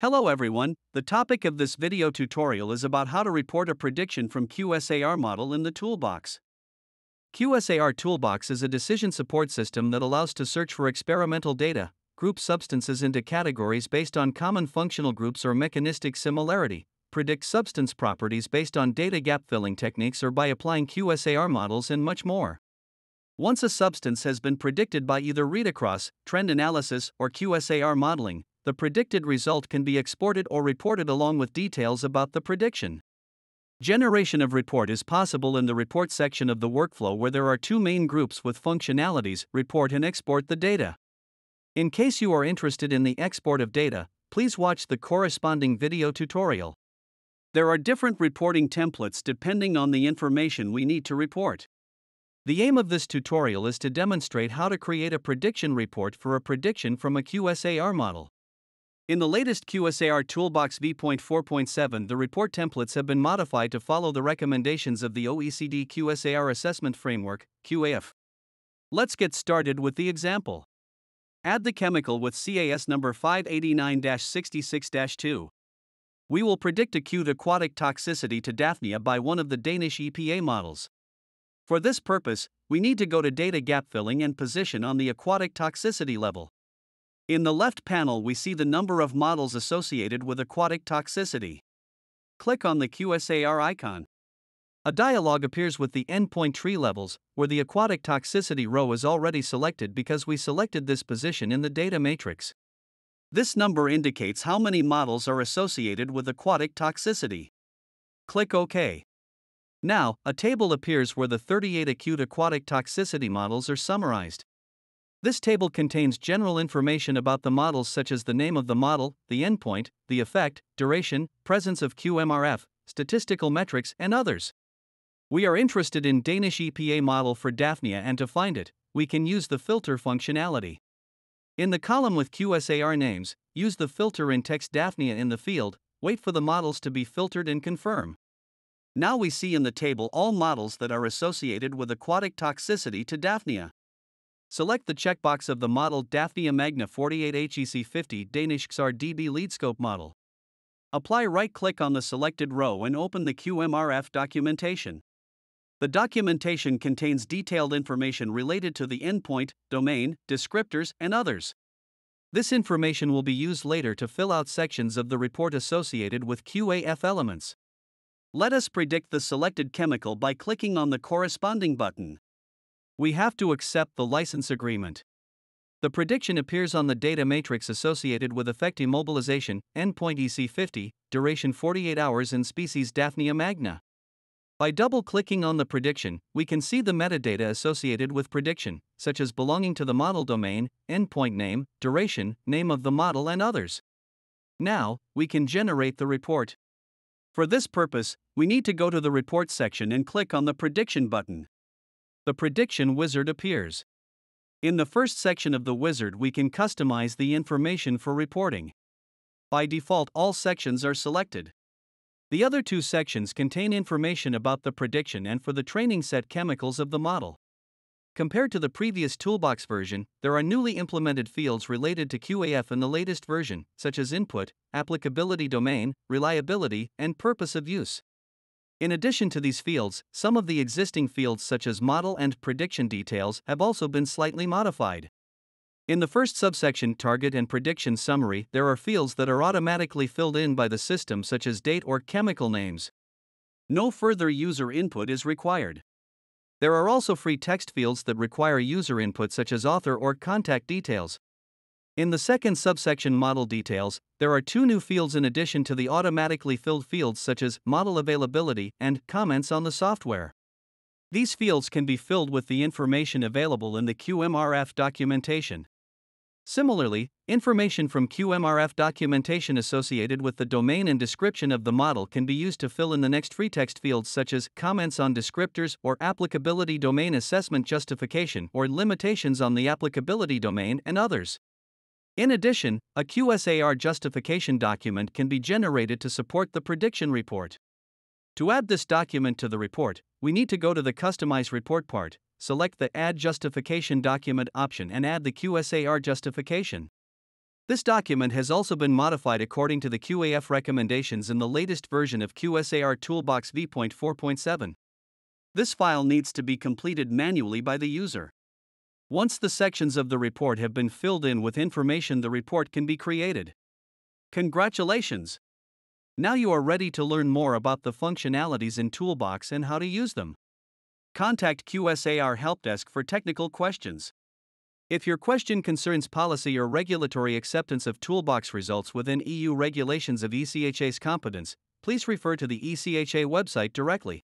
Hello everyone, the topic of this video tutorial is about how to report a prediction from QSAR model in the toolbox. QSAR Toolbox is a decision support system that allows to search for experimental data, group substances into categories based on common functional groups or mechanistic similarity, predict substance properties based on data gap filling techniques or by applying QSAR models, and much more. Once a substance has been predicted by either read-across, trend analysis, or QSAR modeling, the predicted result can be exported or reported along with details about the prediction. Generation of report is possible in the report section of the workflow where there are two main groups with functionalities, report and export the data. In case you are interested in the export of data, please watch the corresponding video tutorial. There are different reporting templates depending on the information we need to report. The aim of this tutorial is to demonstrate how to create a prediction report for a prediction from a QSAR model. In the latest QSAR Toolbox v.4.7, the report templates have been modified to follow the recommendations of the OECD QSAR Assessment Framework, QAF. Let's get started with the example. Add the chemical with CAS number 589-66-2. We will predict acute aquatic toxicity to Daphnia by one of the Danish EPA models. For this purpose, we need to go to data gap filling and position on the aquatic toxicity level. In the left panel, we see the number of models associated with aquatic toxicity. Click on the QSAR icon. A dialog appears with the endpoint tree levels, where the aquatic toxicity row is already selected because we selected this position in the data matrix. This number indicates how many models are associated with aquatic toxicity. Click OK. Now, a table appears where the 38 acute aquatic toxicity models are summarized. This table contains general information about the models such as the name of the model, the endpoint, the effect, duration, presence of QMRF, statistical metrics, and others. We are interested in Danish EPA model for Daphnia, and to find it, we can use the filter functionality. In the column with QSAR names, use the filter and text Daphnia in the field, wait for the models to be filtered and confirm. Now we see in the table all models that are associated with aquatic toxicity to Daphnia. Select the checkbox of the model Daphnia magna 48 EC50 Danish QSAR DB Leadscope model. Apply right-click on the selected row and open the QMRF documentation. The documentation contains detailed information related to the endpoint, domain, descriptors, and others. This information will be used later to fill out sections of the report associated with QAF elements. Let us predict the selected chemical by clicking on the corresponding button. We have to accept the license agreement. The prediction appears on the data matrix associated with effect immobilization, endpoint EC50, duration 48 hours and species Daphnia magna. By double-clicking on the prediction, we can see the metadata associated with prediction, such as belonging to the model domain, endpoint name, duration, name of the model, and others. Now, we can generate the report. For this purpose, we need to go to the report section and click on the prediction button. The prediction wizard appears. In the first section of the wizard, we can customize the information for reporting. By default, all sections are selected. The other two sections contain information about the prediction and for the training set chemicals of the model. Compared to the previous toolbox version, there are newly implemented fields related to QAF in the latest version, such as input, applicability domain, reliability, and purpose of use. In addition to these fields, some of the existing fields such as model and prediction details have also been slightly modified. In the first subsection, target and prediction summary, there are fields that are automatically filled in by the system such as date or chemical names. No further user input is required. There are also free text fields that require user input such as author or contact details. In the second subsection, model details, there are two new fields in addition to the automatically filled fields such as model availability and comments on the software. These fields can be filled with the information available in the QMRF documentation. Similarly, information from QMRF documentation associated with the domain and description of the model can be used to fill in the next free text fields such as comments on descriptors or applicability domain assessment justification or limitations on the applicability domain and others. In addition, a QSAR justification document can be generated to support the prediction report. To add this document to the report, we need to go to the Customize Report part, select the Add Justification Document option and add the QSAR justification. This document has also been modified according to the QAF recommendations in the latest version of QSAR Toolbox v.4.7. This file needs to be completed manually by the user. Once the sections of the report have been filled in with information, the report can be created. Congratulations! Now you are ready to learn more about the functionalities in Toolbox and how to use them. Contact QSAR Helpdesk for technical questions. If your question concerns policy or regulatory acceptance of Toolbox results within EU regulations of ECHA's competence, please refer to the ECHA website directly.